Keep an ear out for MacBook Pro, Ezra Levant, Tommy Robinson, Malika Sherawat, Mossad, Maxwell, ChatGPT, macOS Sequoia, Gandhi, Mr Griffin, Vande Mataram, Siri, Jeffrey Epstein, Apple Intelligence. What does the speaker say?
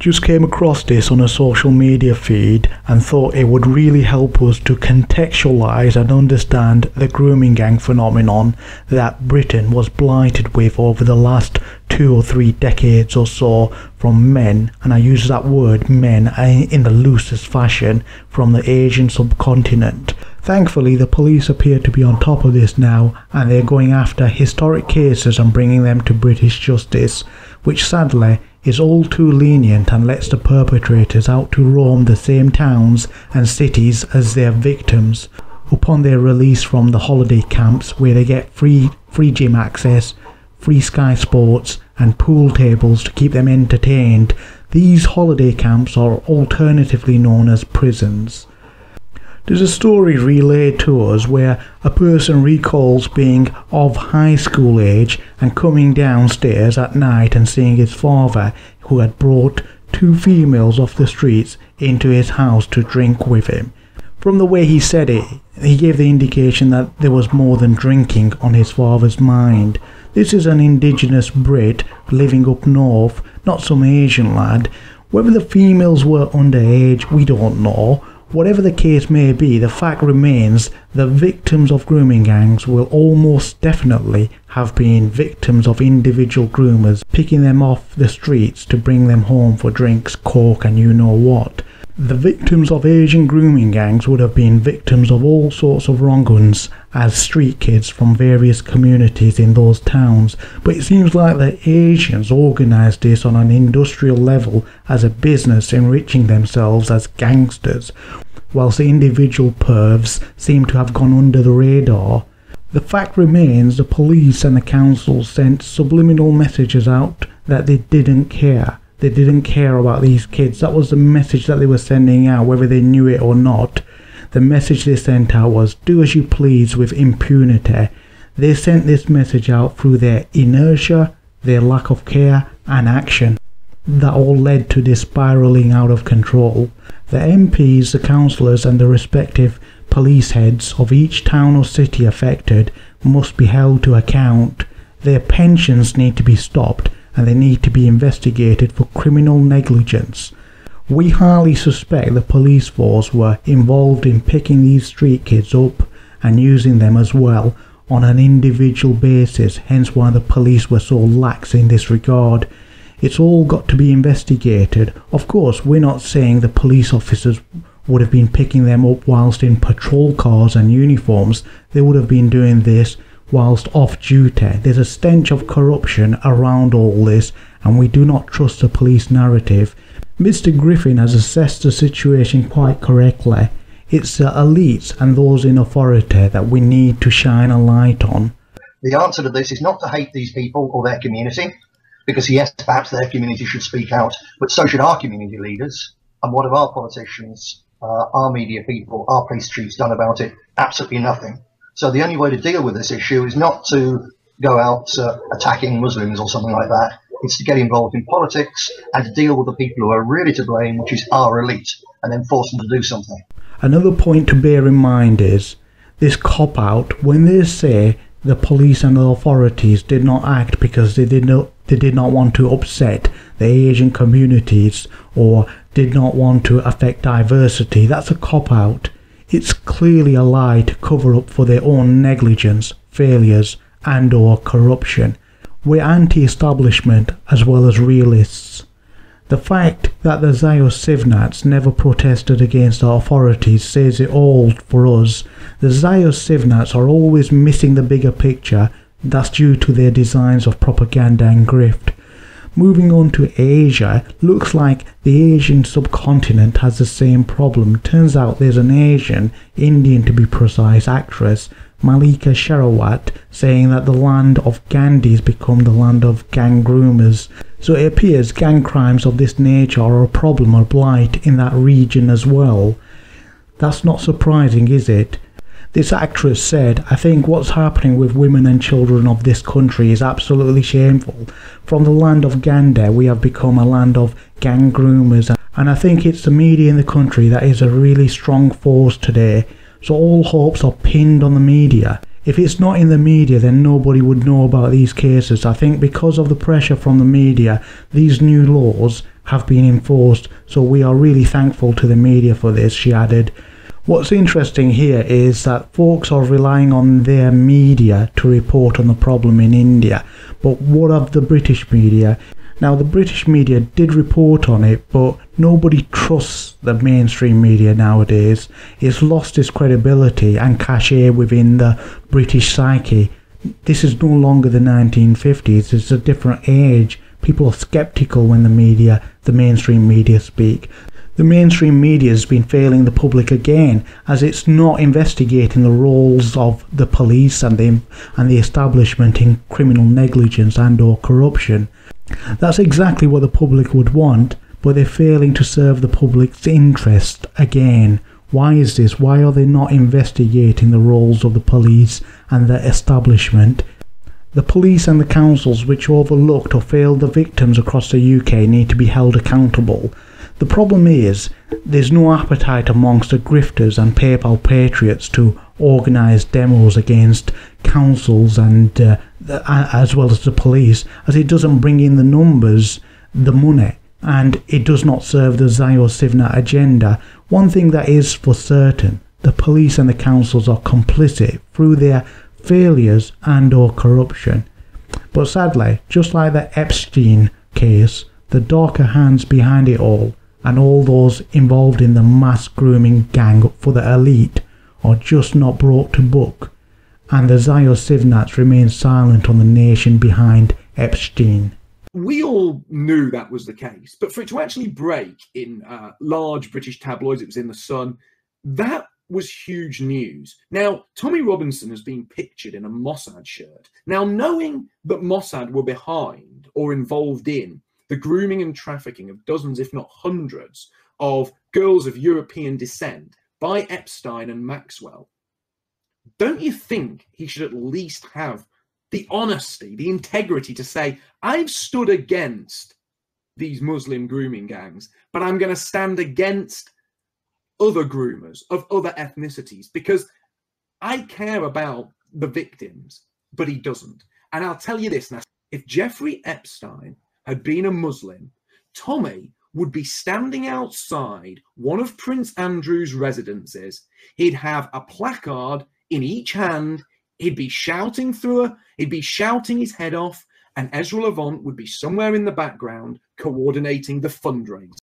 Just came across this on a social media feed and thought it would really help us to contextualize and understand the grooming gang phenomenon that Britain was blighted with over the last 2 or 3 decades or so from men, and I use that word men in the loosest fashion, from the Asian subcontinent. Thankfully, the police appear to be on top of this now, and they're going after historic cases and bringing them to British justice, which sadly is all too lenient and lets the perpetrators out to roam the same towns and cities as their victims upon their release from the holiday camps, where they get free gym access, free Sky Sports and pool tables to keep them entertained. These holiday camps are alternatively known as prisons. There's a story relayed to us where a person recalls being of high school age and coming downstairs at night and seeing his father, who had brought 2 females off the streets into his house to drink with him. From the way he said it, he gave the indication that there was more than drinking on his father's mind. This is an indigenous Brit living up north, not some Asian lad. Whether the females were underage, we don't know. Whatever the case may be, the fact remains the victims of grooming gangs will almost definitely have been victims of individual groomers picking them off the streets to bring them home for drinks, coke and you know what. The victims of Asian grooming gangs would have been victims of all sorts of wrong-uns as street kids from various communities in those towns, but it seems like the Asians organised this on an industrial level as a business, enriching themselves as gangsters, whilst the individual pervs seem to have gone under the radar. The fact remains the police and the council sent subliminal messages out that they didn't care. They didn't care about these kids. That was the message that they were sending out, whether they knew it or not. The message they sent out was, do as you please with impunity. They sent this message out through their inertia, their lack of care and action. That all led to this spiralling out of control. The MPs, the councillors and the respective police heads of each town or city affected must be held to account. Their pensions need to be stopped, and they need to be investigated for criminal negligence. We highly suspect the police force were involved in picking these street kids up and using them as well on an individual basis, hence why the police were so lax in this regard. It's all got to be investigated. Of course, we're not saying the police officers would have been picking them up whilst in patrol cars and uniforms. They would have been doing this whilst off duty. There's a stench of corruption around all this, and we do not trust the police narrative. Mr Griffin has assessed the situation quite correctly. It's the elites and those in authority that we need to shine a light on. The answer to this is not to hate these people or their community, because yes, perhaps their community should speak out, but so should our community leaders. And what have our politicians, our media people, our police chiefs done about it? Absolutely nothing. So the only way to deal with this issue is not to go out attacking Muslims or something like that. It's to get involved in politics and to deal with the people who are really to blame, which is our elite, and then force them to do something. Another point to bear in mind is this cop-out when they say the police and the authorities did not act because they did not want to upset the Asian communities or did not want to affect diversity. That's a cop-out. It's clearly a lie to cover up for their own negligence, failures and or corruption. We're anti-establishment as well as realists. The fact that the Ziosivnats never protested against the authorities says it all for us. The Ziosivnats are always missing the bigger picture. That's due to their designs of propaganda and grift. Moving on to Asia, looks like the Asian subcontinent has the same problem. Turns out there's an Asian, Indian to be precise, actress, Malika Sherawat, saying that the land of Gandhi's become the land of gang groomers. So it appears gang crimes of this nature are a problem or blight in that region as well. That's not surprising, is it? This actress said, I think what's happening with women and children of this country is absolutely shameful. From the land of Gandhi, we have become a land of gang groomers, and I think it's the media in the country that is a really strong force today. So all hopes are pinned on the media. If it's not in the media, then nobody would know about these cases. I think because of the pressure from the media, these new laws have been enforced, so we are really thankful to the media for this," she added. What's interesting here is that folks are relying on their media to report on the problem in India, but what of the British media? Now, the British media did report on it, but nobody trusts the mainstream media nowadays. It's lost its credibility and cachet within the British psyche. This is no longer the 1950s, it's a different age. People are sceptical when the mainstream media speak. The mainstream media has been failing the public again, as it's not investigating the roles of the police and the establishment in criminal negligence and or corruption. That's exactly what the public would want, but they're failing to serve the public's interest again. Why is this? Why are they not investigating the roles of the police and the establishment? The police and the councils which overlooked or failed the victims across the UK need to be held accountable. The problem is, there's no appetite amongst the grifters and PayPal patriots to organise demos against councils and as well as the police, as it doesn't bring in the numbers, the money, and it does not serve the Zayo-Sivna agenda. One thing that is for certain, the police and the councils are complicit through their failures and or corruption. But sadly, just like the Epstein case, the darker hands behind it all, and all those involved in the mass grooming gang for the elite, are just not brought to book, and the Zayo-Sivnats remain silent on the nation behind Epstein. We all knew that was the case, but for it to actually break in large British tabloids, it was in The Sun, that was huge news. Now, Tommy Robinson has been pictured in a Mossad shirt. Now, knowing that Mossad were behind or involved in the grooming and trafficking of dozens, if not hundreds, of girls of European descent by Epstein and Maxwell, don't you think he should at least have the honesty, the integrity to say, "I've stood against these Muslim grooming gangs, but I'm going to stand against other groomers of other ethnicities because I care about the victims," but he doesn't. And I'll tell you this now, if Jeffrey Epstein had been a Muslim, Tommy would be standing outside one of Prince Andrew's residences. He'd have a placard in each hand. He'd be shouting through her. He'd be shouting his head off. And Ezra Levant would be somewhere in the background coordinating the fundraiser.